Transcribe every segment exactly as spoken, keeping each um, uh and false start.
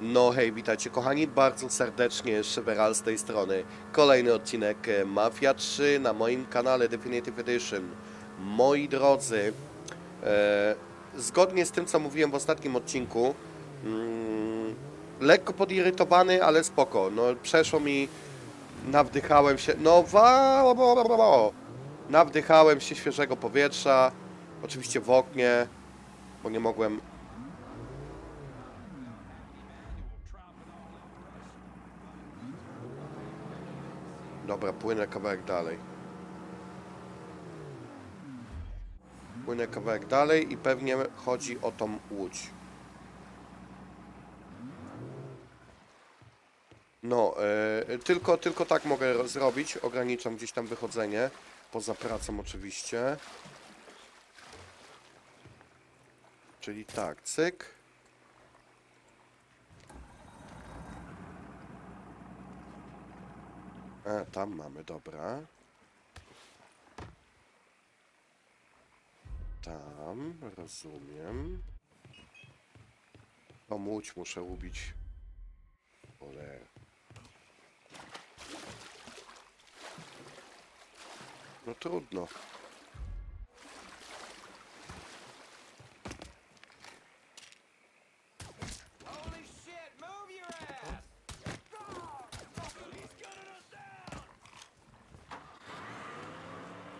No hej, witajcie kochani, bardzo serdecznie, Shevaral z tej strony. Kolejny odcinek Mafia trzy na moim kanale Definitive Edition. Moi drodzy, e, zgodnie z tym, co mówiłem w ostatnim odcinku, mm, lekko podirytowany, ale spoko. No przeszło mi, nawdychałem się, no wa, bo, bo, bo. nawdychałem się świeżego powietrza, oczywiście w oknie, bo nie mogłem... Dobra, płynę kawałek dalej. Płynę kawałek dalej i pewnie chodzi o tą łódź. No, yy, tylko, tylko tak mogę zrobić. Ograniczam gdzieś tam wychodzenie. Poza pracą oczywiście. Czyli tak, cyk. A, tam mamy, dobra. Tam, rozumiem. O, łódź muszę ubić. Ole. No trudno.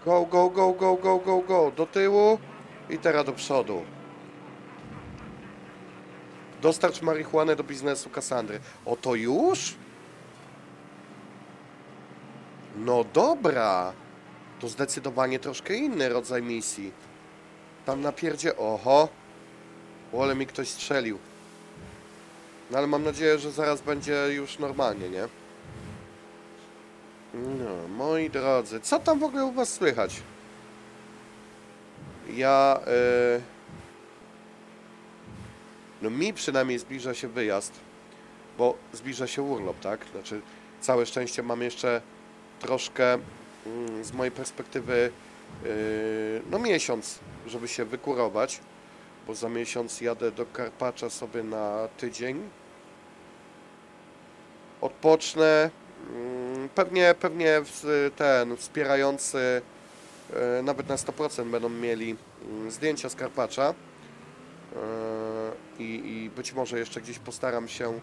Go, go, go, go, go, go, go, do tyłu i teraz do przodu. Dostarcz marihuanę do biznesu Kasandry. O, to już? No dobra. To zdecydowanie troszkę inny rodzaj misji. Tam na pierdzie... Oho. O, ale mi ktoś strzelił. No ale mam nadzieję, że zaraz będzie już normalnie, nie? No, moi drodzy, co tam w ogóle u was słychać? Ja... Yy... No mi przynajmniej zbliża się wyjazd, bo zbliża się urlop, tak? Znaczy, całe szczęście mam jeszcze troszkę, yy, z mojej perspektywy, yy, no miesiąc, żeby się wykurować, bo za miesiąc jadę do Karpacza sobie na tydzień. Odpocznę... Pewnie, pewnie ten wspierający nawet na sto procent będą mieli zdjęcia z Karpacza i, i być może jeszcze gdzieś postaram się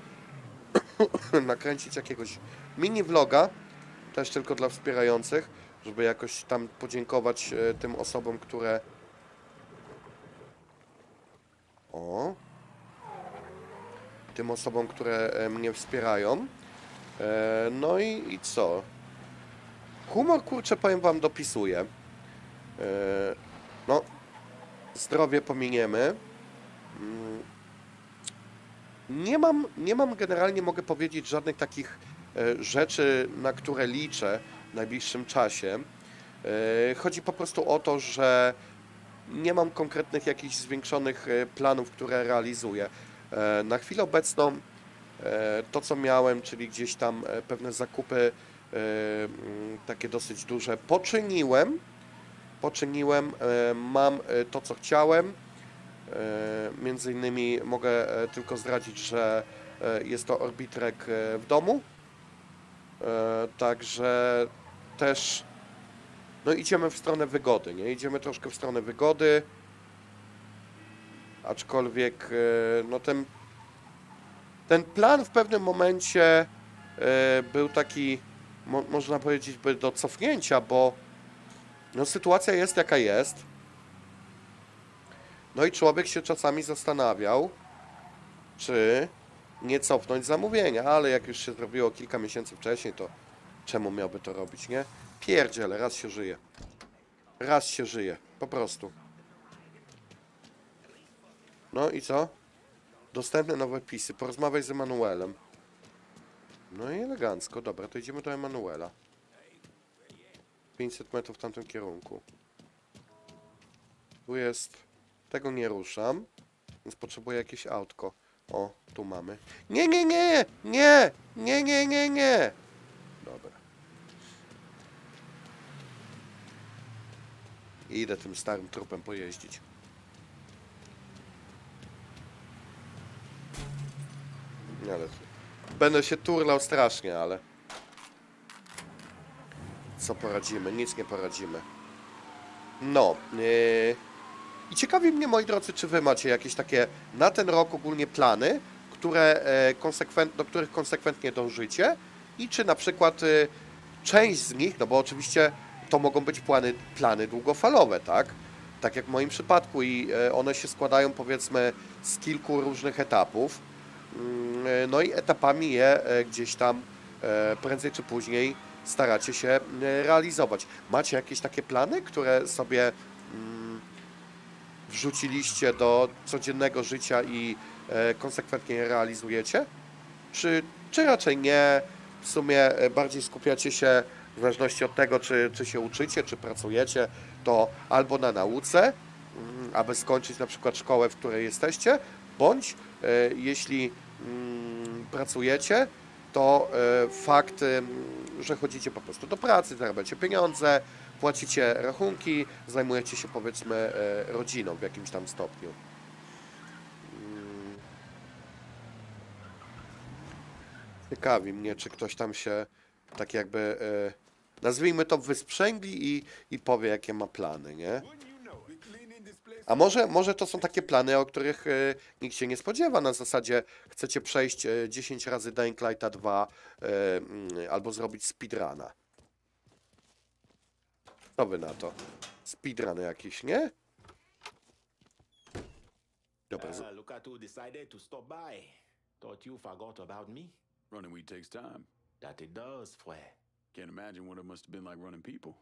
nakręcić jakiegoś mini vloga, też tylko dla wspierających, żeby jakoś tam podziękować tym osobom, które... O! Tym osobom, które mnie wspierają. No i, i co? Humor, kurczę, powiem wam, dopisuje. No, zdrowie pominiemy. Nie mam, nie mam generalnie, mogę powiedzieć, żadnych takich rzeczy, na które liczę w najbliższym czasie. Chodzi po prostu o to, że nie mam konkretnych jakichś zwiększonych planów, które realizuję. Na chwilę obecną to, co miałem, czyli gdzieś tam pewne zakupy takie dosyć duże, poczyniłem, poczyniłem, mam to, co chciałem. Między innymi mogę tylko zdradzić, że jest to orbitrek w domu, także też no idziemy w stronę wygody, nie? Idziemy troszkę w stronę wygody, aczkolwiek no ten Ten plan w pewnym momencie y, był taki, mo, można powiedzieć, by do cofnięcia, bo no, sytuacja jest jaka jest. No i człowiek się czasami zastanawiał, czy nie cofnąć zamówienia, ale jak już się zrobiło kilka miesięcy wcześniej, to czemu miałby to robić, nie? Pierdziele, raz się żyje. Raz się żyje, po prostu. No i co? Dostępne nowe pisy. Porozmawiaj z Emanuelem. No i elegancko. Dobra, to idziemy do Emanuela. pięćset metrów w tamtym kierunku. Tu jest... Tego nie ruszam. Więc potrzebuję jakieś autko. O, tu mamy. Nie, nie, nie! Nie! Nie, nie, nie, nie! Dobra. Idę tym starym trupem pojeździć. Ale będę się turlał strasznie, ale... Co poradzimy? Nic nie poradzimy. No. Yy... I ciekawi mnie, moi drodzy, czy wy macie jakieś takie na ten rok ogólnie plany, które, e, konsekwent, do których konsekwentnie dążycie i czy na przykład y, część z nich, no bo oczywiście to mogą być plany, plany długofalowe, tak? Tak jak w moim przypadku i y, one się składają powiedzmy z kilku różnych etapów, y, no i etapami je y, gdzieś tam y, prędzej czy później staracie się y, realizować. Macie jakieś takie plany, które sobie... Y, wrzuciliście do codziennego życia i e, konsekwentnie je realizujecie? Czy, czy raczej nie? W sumie bardziej skupiacie się, w zależności od tego, czy, czy się uczycie, czy pracujecie, to albo na nauce, m, aby skończyć na przykład szkołę, w której jesteście, bądź e, jeśli m, pracujecie, to e, fakt, m, że chodzicie po prostu do pracy, zarabiacie pieniądze, płacicie rachunki, zajmujecie się powiedzmy rodziną w jakimś tam stopniu. Ciekawi mnie, czy ktoś tam się tak jakby, nazwijmy to, wysprzęgli i, i powie, jakie ma plany, nie? A może, może to są takie plany, o których nikt się nie spodziewa, na zasadzie chcecie przejść dziesięć razy Dying Lighta dwa albo zrobić speedruna. Co wy na to? Speedrun jakiś, nie? Dobra. Uh, Lukatu decided to stop by. Thought you forgot about me. Running weed takes time. That it does, Fue. Can't imagine what it must have been like running people.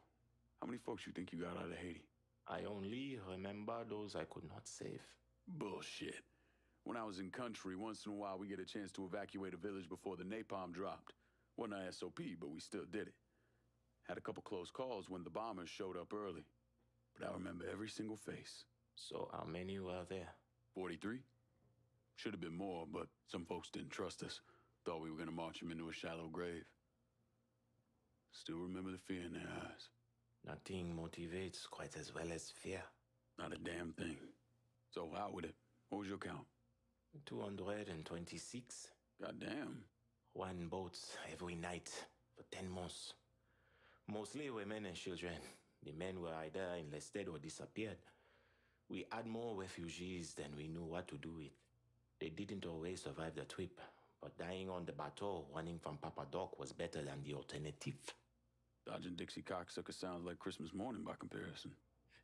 How many folks you think you got out of Haiti? I only remember those I could not save. Bullshit. When I was in country, once in a while we get a chance to evacuate a village before the napalm dropped. Wasn't our S O P, but we still did it. Had a couple close calls when the bombers showed up early. But I remember every single face. So how many were there? forty-three. Should have been more, but some folks didn't trust us. Thought we were going to march them into a shallow grave. Still remember the fear in their eyes. Nothing motivates quite as well as fear. Not a damn thing. So out with it. What was your count? two hundred twenty-six. Goddamn. One boat every night for ten months. Mostly women and children. The men were either enlisted or disappeared. We had more refugees than we knew what to do with. They didn't always survive the trip, but dying on the bateau running from Papa Doc was better than the alternative. Dodging Dixie cocksucker sounds like Christmas morning by comparison.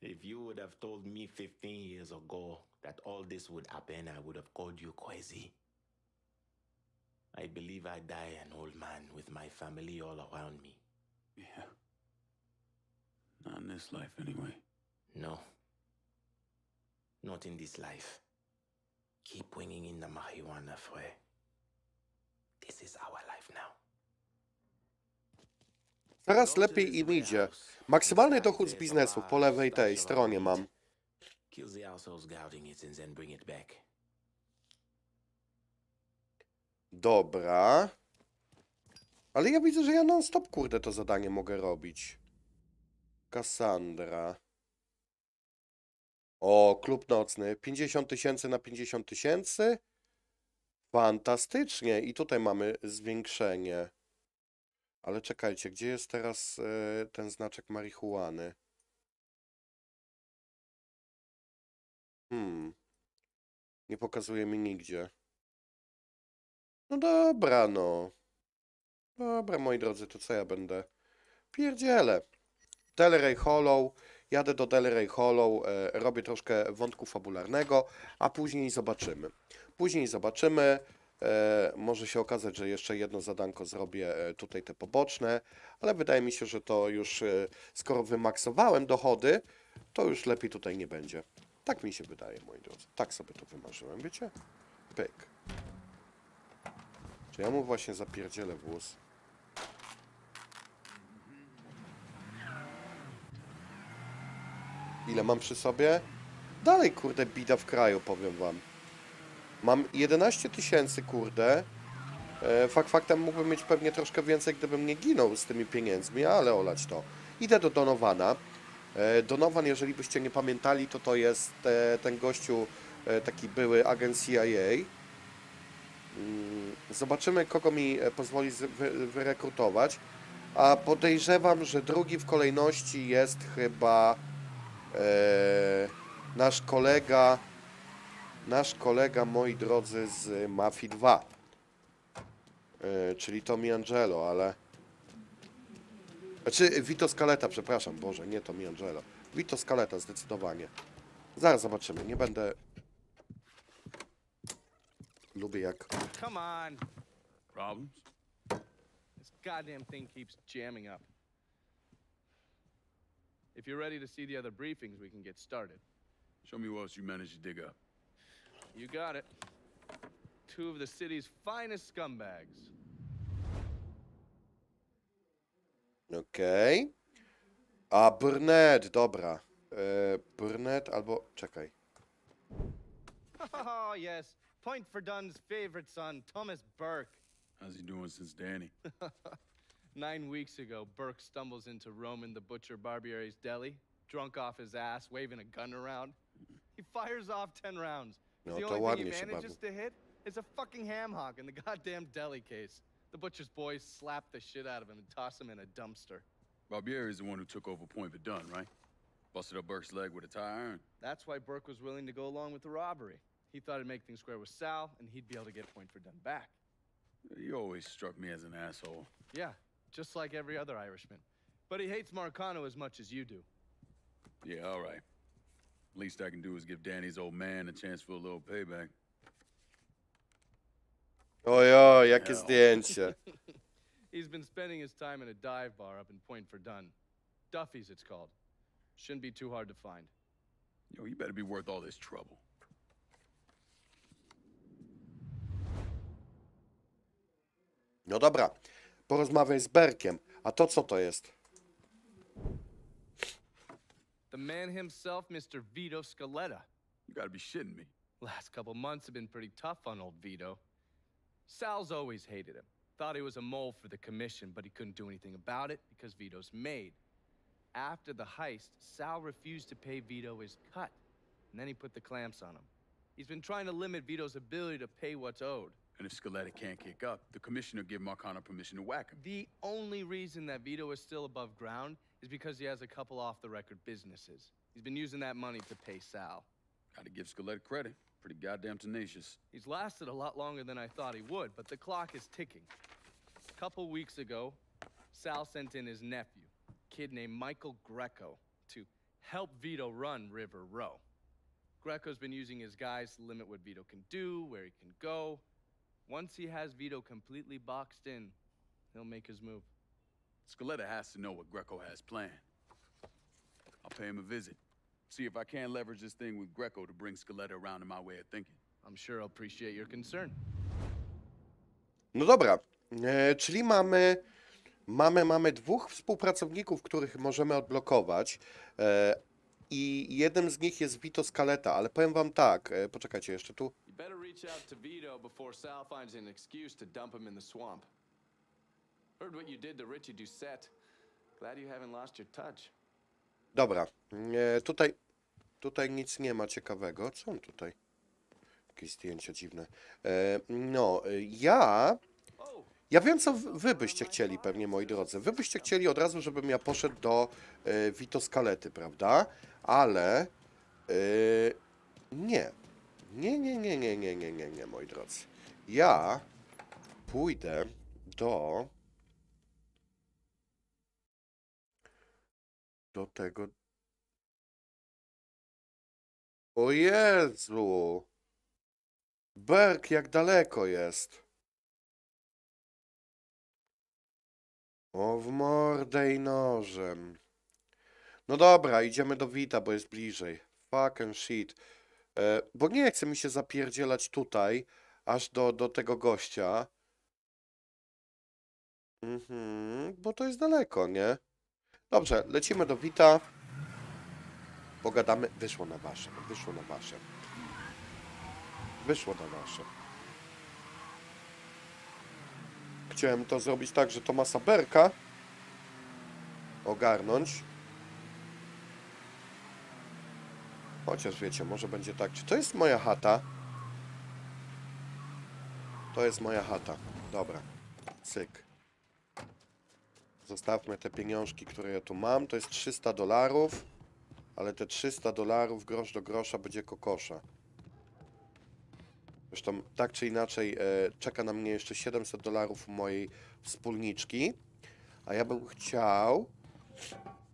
If you would have told me fifteen years ago that all this would happen, I would have called you crazy. I believe I die an old man with my family all around me. Yeah. Not in this life, anyway. No. Not in this life. Keep bringing in the marijuana, Frey. This is our life now. Teraz lepiej im idzie. Maksymalny dochód z biznesu po lewej tej stronie mam. Kill the assholes guarding it and then bring it back. Dobra. Ale ja widzę, że ja non-stop, kurde, to zadanie mogę robić. Kasandra. O, klub nocny. pięćdziesiąt tysięcy na pięćdziesiąt tysięcy. Fantastycznie. I tutaj mamy zwiększenie. Ale czekajcie, gdzie jest teraz y, ten znaczek marihuany? Hmm. Nie pokazuje mi nigdzie. No dobra, no. Dobra, moi drodzy, to co ja będę? Pierdzielę. Delray Hollow. Jadę do Delray Hollow, e, robię troszkę wątku fabularnego, a później zobaczymy. Później zobaczymy. E, może się okazać, że jeszcze jedno zadanko zrobię, e, tutaj te poboczne, ale wydaje mi się, że to już, e, skoro wymaksowałem dochody, to już lepiej tutaj nie będzie. Tak mi się wydaje, moi drodzy. Tak sobie to wymarzyłem, wiecie? Pyk. Czy ja mu właśnie zapierdzielę włos? Ile mam przy sobie? Dalej, kurde, bida w kraju, powiem wam. Mam jedenaście tysięcy, kurde. E, fakt faktem mógłbym mieć pewnie troszkę więcej, gdybym nie ginął z tymi pieniędzmi, ale olać to. Idę do Donowana. E, Donovan, jeżeli byście nie pamiętali, to to jest e, ten gościu, e, taki były agent C I A. Mm, Zobaczymy, kogo mi pozwoli wyrekrutować. A podejrzewam, że drugi w kolejności jest chyba e, nasz kolega, nasz kolega, moi drodzy, z Mafii dwa, e, czyli Tommy Angelo, ale... Znaczy Vito Scaletta, przepraszam, Boże, nie Tommy Angelo. Vito Scaletta zdecydowanie. Zaraz zobaczymy, nie będę... Lubię jak... Come on. Problems? This goddamn thing keeps jamming up. If you're ready to see the other briefings, we can get started. Show me what else you managed to dig up. You got it. Two of the city's finest scumbags. Okej. Okay. A Burnett, dobra. E, Burnett albo... czekaj. Oh, yes. Point for Dunn's favorite son, Thomas Burke. How's he doing since Danny? Nine weeks ago, Burke stumbles into Roman the Butcher Barbieri's deli, drunk off his ass, waving a gun around. He fires off ten rounds. No, the only thing he manages to hit is a fucking ham hock in the goddamn deli case. The butcher's boys slap the shit out of him and toss him in a dumpster. Barbieri's the one who took over Point Verdun, right? Busted up Burke's leg with a tire iron. That's why Burke was willing to go along with the robbery. He thought it'd make things square with Sal, and he'd be able to get Point Verdun back. He always struck me as an asshole. Yeah, just like every other Irishman. But he hates Marcano as much as you do. Yeah, all right. Least I can do is give Danny's old man a chance for a little payback. Ojoj, jakie zdjęcie. He's been spending his time in a dive bar up in Point Verdun. Duffy's, it's called. Shouldn't be too hard to find. Yo, you better be worth all this trouble. No dobra, porozmawiaj z Berkiem. A to co to jest? The man himself, mister Vito Scaletta. You gotta be shitting me. Last couple months have been pretty tough on old Vito. Sal's always hated him. Thought he was a mole for the commission, but he couldn't do anything about it because Vito's made. After the heist, Sal refused to pay Vito his cut, and then he put the clamps on him. He's been trying to limit Vito's ability to pay what's owed. And if Scaletta can't kick up, the commissioner gave Marcano permission to whack him. The only reason that Vito is still above ground is because he has a couple off-the-record businesses. He's been using that money to pay Sal. Gotta give Scaletta credit. Pretty goddamn tenacious. He's lasted a lot longer than I thought he would, but the clock is ticking. A couple weeks ago, Sal sent in his nephew, a kid named Michael Greco, to help Vito run River Row. Greco's been using his guys to limit what Vito can do, where he can go. Once he has Vito completely boxed in, he'll make his move. Scaletta has to know what Greco has planned. I'll pay him a visit. See if I can leverage this thing with Greco to bring Scaletta around in my way of thinking. I'm sure I'll appreciate your concern. No dobra, e, czyli mamy, mamy, mamy dwóch współpracowników, których możemy odblokować. E, I jednym z nich jest Vito Scaletta, ale powiem wam tak, e, poczekajcie jeszcze tu. You better reach out to Vito before Sal finds an excuse to dump him in the swamp. Heard what you did to Richie Doucette. Glad you haven't lost your touch. Dobra, e, tutaj, tutaj nic nie ma ciekawego. Co on tutaj? Jakieś zdjęcia dziwne. E, no, ja... Ja wiem, co wy byście chcieli pewnie, moi drodzy. Wy byście chcieli od razu, żebym ja poszedł do e, Vito Scaletty, prawda? Ale... E, nie. nie. Nie, nie, nie, nie, nie, nie, nie, moi drodzy. Ja pójdę do... Do tego... O Jezu! Berg, jak daleko jest! O, w mordę i nożem. No dobra, idziemy do Vita, bo jest bliżej. Fucking shit. E, bo nie chce mi się zapierdzielać tutaj, aż do, do tego gościa. Mhm, bo to jest daleko, nie? Dobrze, lecimy do Vita. Pogadamy. Wyszło na wasze. Wyszło na wasze. Wyszło na wasze. Chciałem to zrobić tak, że Thomasa Burke'a ogarnąć. Chociaż wiecie, może będzie tak. Czy to jest moja chata? To jest moja chata. Dobra. Cyk. Zostawmy te pieniążki, które ja tu mam. To jest trzysta dolarów. Ale te trzysta dolarów grosz do grosza będzie kokosza. Zresztą tak czy inaczej e, czeka na mnie jeszcze siedemset dolarów mojej wspólniczki. A ja bym chciał...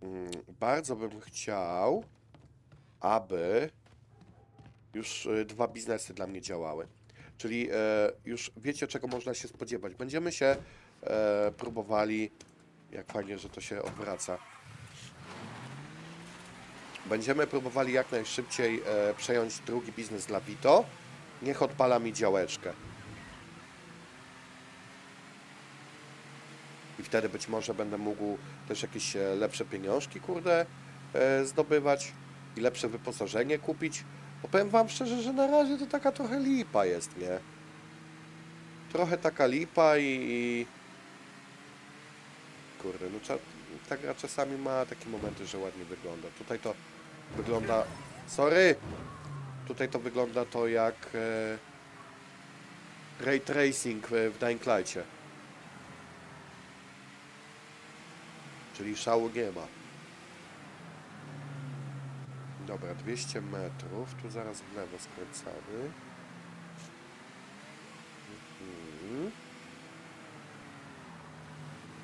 Mm, bardzo bym chciał, aby już y, dwa biznesy dla mnie działały. Czyli e, już wiecie, czego można się spodziewać. Będziemy się e, próbowali... Jak fajnie, że to się odwraca. Będziemy próbowali jak najszybciej e, przejąć drugi biznes dla Vito. Niech odpala mi działeczkę. I wtedy być może będę mógł też jakieś lepsze pieniążki, kurde, e, zdobywać. I lepsze wyposażenie kupić. Bo powiem wam szczerze, że na razie to taka trochę lipa jest, nie? Trochę taka lipa i... i... Kurde, no ta gra czasami ma takie momenty, że ładnie wygląda. Tutaj to wygląda... Sorry! Tutaj to wygląda to jak... E, ray tracing w Dying Lightie. Czyli szału nie ma. Dobra, dwieście metrów. Tu zaraz w lewo skręcamy. Mhm.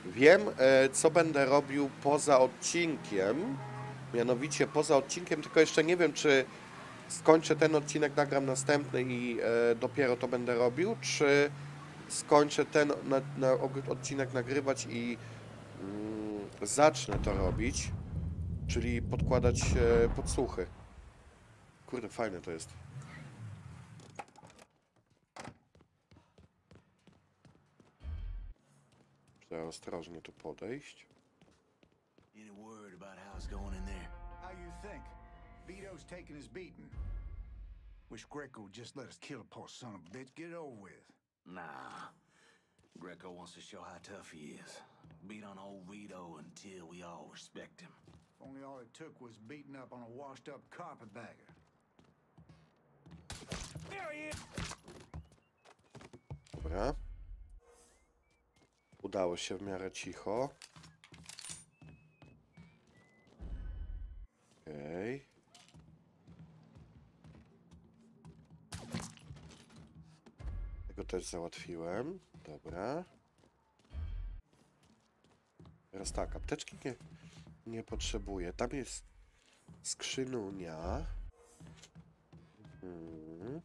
Wiem, e, co będę robił poza odcinkiem. Mianowicie poza odcinkiem, tylko jeszcze nie wiem, czy skończę ten odcinek, nagram następny i e, dopiero to będę robił, czy skończę ten na, na odcinek nagrywać i mm, zacznę to robić. Czyli podkładać e, podsłuchy. Kurde, fajne to jest. Trzeba ostrożnie tu podejść. Greco wants to show how tough he is. Beat on old Vito until we all respect him. Only all it took was beating up on a washed-up carpetbagger. There he is. Dobra. Udało się w miarę cicho. Okej. Okay. Tego też załatwiłem. Dobra. Teraz tak, apteczki nie, nie potrzebuję. Tam jest skrzynunia. Hmm.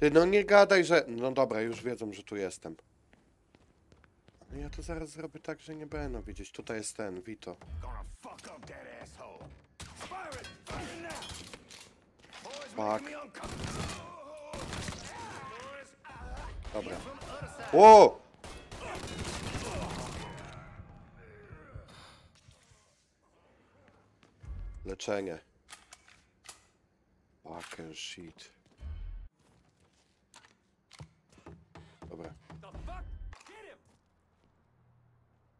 Ty, no nie gadaj, że... No dobra, już wiedzą, że tu jestem. No ja to zaraz zrobię tak, że nie będą widzieć. Tutaj jest ten, Vito. Fuck. Dobra. Ło! Leczenie. Fucking shit. Dobra.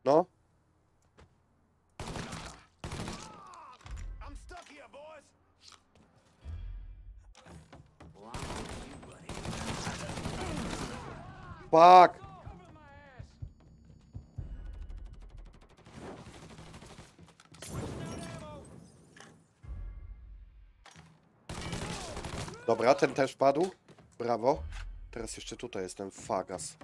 No. Fuck. Dobra, ten też padł. Brawo. Teraz jeszcze tutaj jest ten fagas.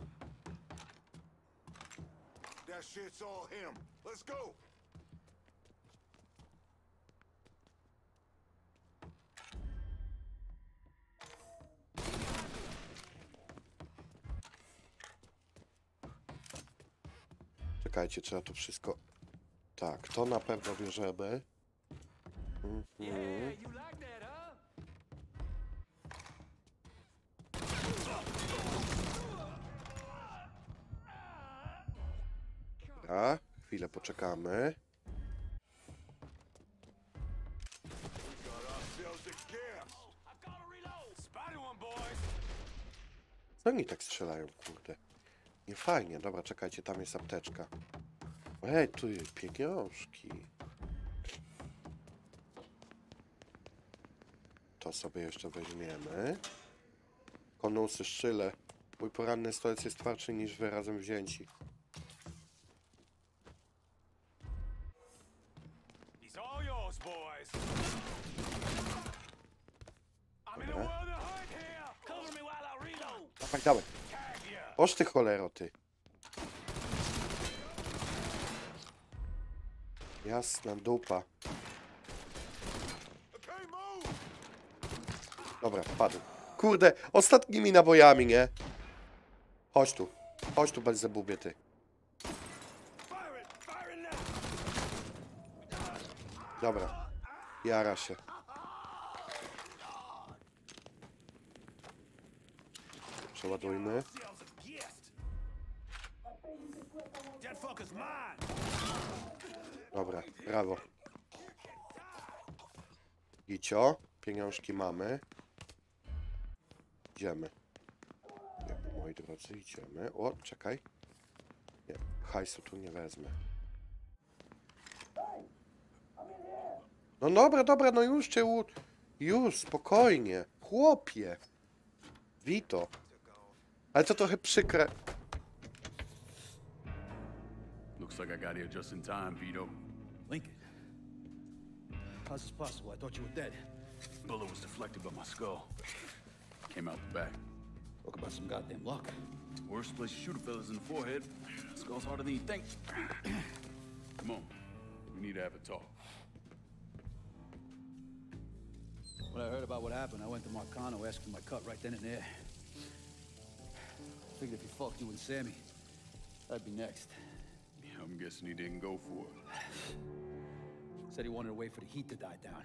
Czekajcie, trzeba tu wszystko... Tak, to na pewno bierzemy. Mhm. A, chwilę poczekamy. Co oni tak strzelają, kurde? Nie fajnie. Dobra, czekajcie, tam jest apteczka. Ej, tu jest pieniążki. To sobie jeszcze weźmiemy. Konusy, szyle. Mój poranny stolec jest twardszy niż wy razem wzięci. Dawaj, dawaj. Oż ty cholero, ty. Jasna dupa. Dobra, padł. Kurde, ostatnimi nabojami, nie? Chodź tu. Chodź tu, Belzebubie, ty. Dobra. Jara się. Przeładujmy. Dobra, brawo. Gicio, pieniążki mamy. Idziemy. Idziemy, moi drodzy, idziemy. O, czekaj. Nie, hajsu tu nie wezmę. No dobra, dobra, no już cię u... Już, spokojnie. Chłopie. Vito. Ale to trochę przykre. Looks like I got here just in time, Vito. Lincoln. How's this possible? I thought you were dead. Bullet was deflected by my skull. Came out the back. Talk about some goddamn luck. Worst place to shoot a fella's in the forehead. Skull's harder than you think. Come on. We need to have a talk. When I heard about what happened, I went to Marcano, asked for my cut right then and there. Figured if he fucked you and Sammy, I'd be next. I'm guessing he didn't go for it. Said he wanted to wait for the heat to die down.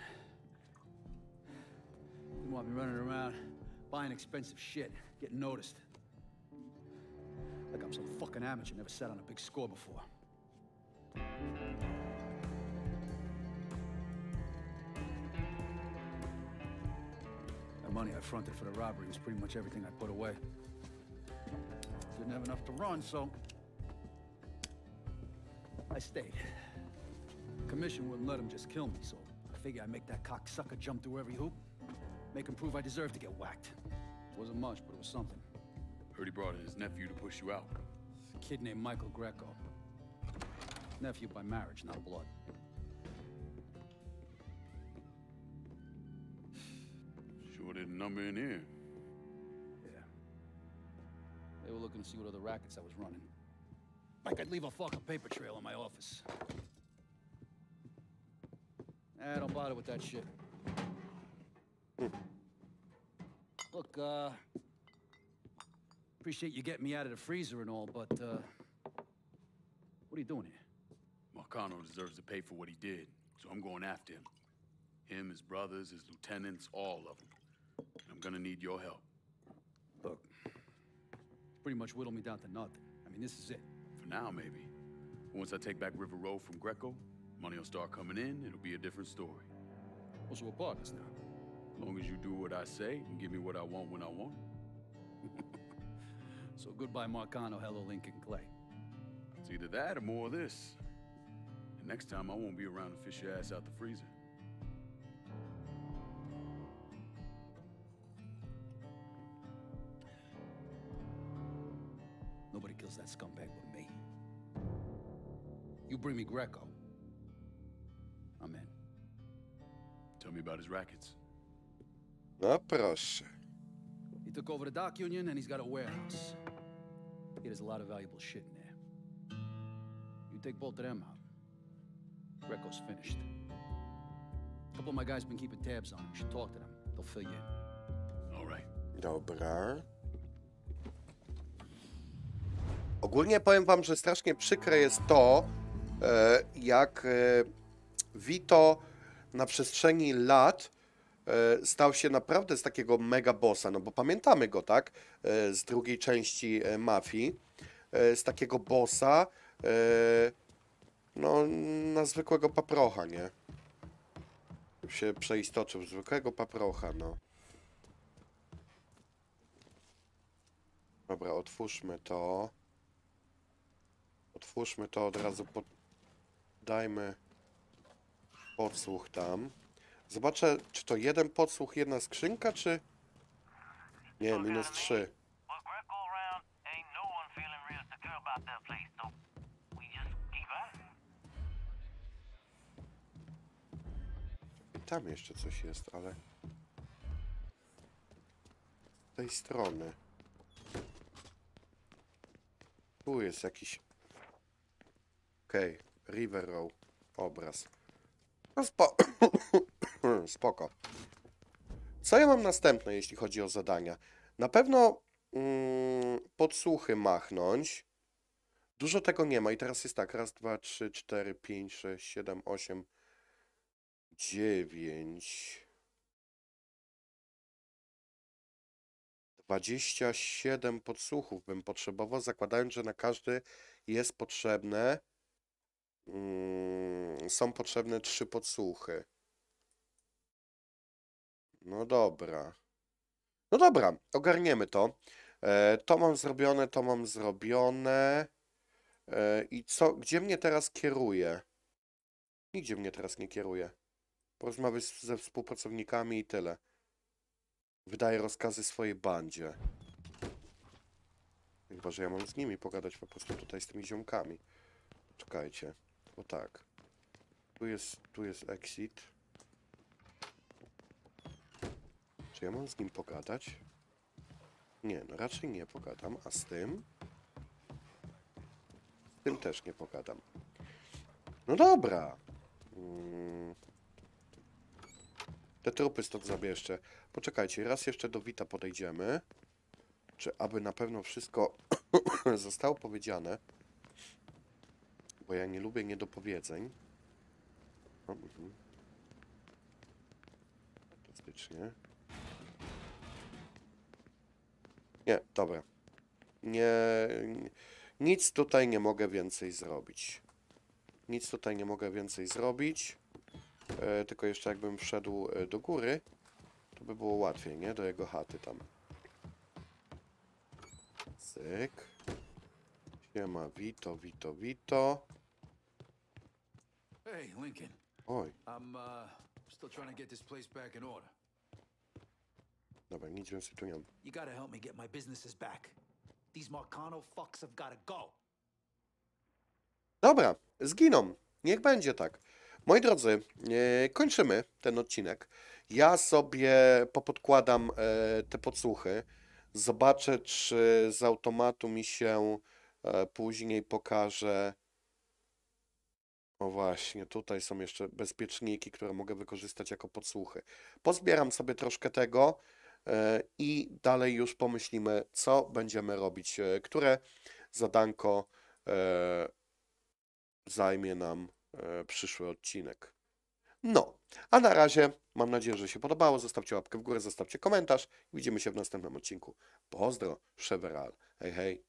Didn't want me running around, buying expensive shit, getting noticed. Like I'm some fucking amateur, never sat on a big score before. The money I fronted for the robbery was pretty much everything I put away. Didn't have enough to run, so... I stayed. The commission wouldn't let him just kill me, so I figured I'd make that cocksucker jump through every hoop. Make him prove I deserve to get whacked. Wasn't much, but it was something. Heard he brought in his nephew to push you out. A kid named Michael Greco. Nephew by marriage, not blood. Sure didn't number in here. Yeah. They were looking to see what other rackets I was running. I could leave a fucking paper trail in my office. Nah, don't bother with that shit. Mm. Look, uh... appreciate you getting me out of the freezer and all, but, uh... what are you doing here? Marcano deserves to pay for what he did, so I'm going after him. Him, his brothers, his lieutenants, all of them. And I'm gonna need your help. Look, you pretty much whittled me down to nothing. I mean, this is it. Now, maybe. Once I take back River Row from Greco, money will start coming in, it'll be a different story. Also, we're partners now. As long as you do what I say and give me what I want when I want. So goodbye, Marcano. Hello, Lincoln Clay. It's either that or more of this. And next time, I won't be around to fish your ass out the freezer. Nobody kills that scumbag but me. You bring me Greco. I'm in. Tell me about his rackets. No proszę. He took over the dock union and he's got a warehouse. He has a lot of valuable shit in there. You take both of them out. Greco's finished. A couple of my guys been keeping tabs on him. You should talk to them. They'll fill you in. All right. Dobra. Ogólnie powiem wam, że strasznie przykre jest to, jak Vito na przestrzeni lat stał się naprawdę z takiego mega bossa, no bo pamiętamy go, tak, z drugiej części Mafii, z takiego bossa, no na zwykłego paprocha, nie? Się przeistoczył, zwykłego paprocha, no. Dobra, otwórzmy to. Otwórzmy to od razu, dajmy podsłuch tam. Zobaczę, czy to jeden podsłuch, jedna skrzynka, czy... Nie, minus trzy. Tam jeszcze coś jest, ale... Z tej strony. Tu jest jakiś... Okej, okay. River Row. Obraz. No spo... Spoko. Co ja mam następne, jeśli chodzi o zadania? Na pewno mm, podsłuchy machnąć. Dużo tego nie ma. I teraz jest tak. Raz, dwa, trzy, cztery, pięć, sześć, siedem, osiem, dziewięć. Dwadzieścia siedem podsłuchów bym potrzebował, zakładając, że na każdy jest potrzebne... Mm, są potrzebne trzy podsłuchy. No dobra. No dobra, ogarniemy to. E, to mam zrobione, to mam zrobione. E, I co? Gdzie mnie teraz kieruje? Nigdzie mnie teraz nie kieruje. Porozmawiaj ze współpracownikami i tyle. Wydaję rozkazy swojej bandzie. Chyba, że ja mam z nimi pogadać po prostu tutaj z tymi ziomkami. Czekajcie. O tak. Tu jest, tu jest exit. Czy ja mam z nim pogadać? Nie, no raczej nie pogadam. A z tym? Z tym też nie pogadam. No dobra. Hmm. Te trupy stąd zabierzcie. Poczekajcie, raz jeszcze do Vita podejdziemy. Czy aby na pewno wszystko zostało powiedziane. Bo ja nie lubię niedopowiedzeń. O, mhm. Fantastycznie. Nie, dobra. Nie, nic tutaj nie mogę więcej zrobić. Nic tutaj nie mogę więcej zrobić. E, tylko jeszcze jakbym wszedł do góry, to by było łatwiej, nie? Do jego chaty tam. Cyk. Siema, Vito, Vito, Vito. Hey, Lincoln. Oj. I'm uh, still trying to get this place back in order. Dobra, nic więcej tu nie mam. You gotta help me get my businesses back. These Marcano fucks have gotta go. Dobra, zginą. Niech będzie tak. Moi drodzy, e, kończymy ten odcinek. Ja sobie popodkładam e, te podsłuchy. Zobaczę, czy z automatu mi się e, później pokaże... O właśnie, tutaj są jeszcze bezpieczniki, które mogę wykorzystać jako podsłuchy. Pozbieram sobie troszkę tego e, i dalej już pomyślimy, co będziemy robić, e, które zadanko e, zajmie nam e, przyszły odcinek. No, a na razie mam nadzieję, że się podobało. Zostawcie łapkę w górę, zostawcie komentarz. Widzimy się w następnym odcinku. Pozdro, Shevaral. Hej, hej.